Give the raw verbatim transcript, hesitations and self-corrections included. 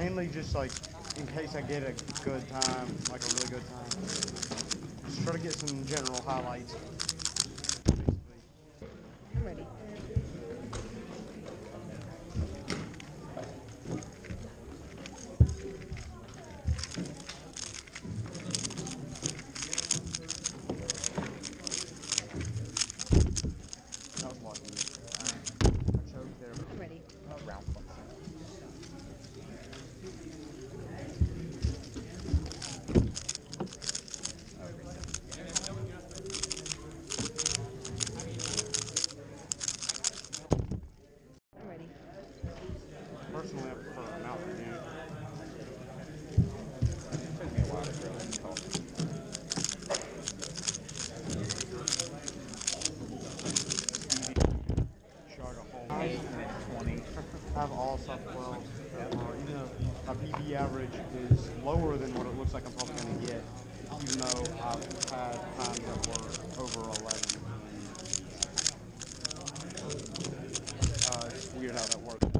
mainly just like in case I get a good time, like a really good time. Just try to get some general highlights. I'm ready. Personally, I prefer a Mountain Dew. It took me a while to grow this coffee. Chart a whole eight and twenty. I have all sub twelves. Even though my P B average is lower than what it looks like I'm probably going to get, even though I've had times that were over eleven. Uh, it's weird how that works.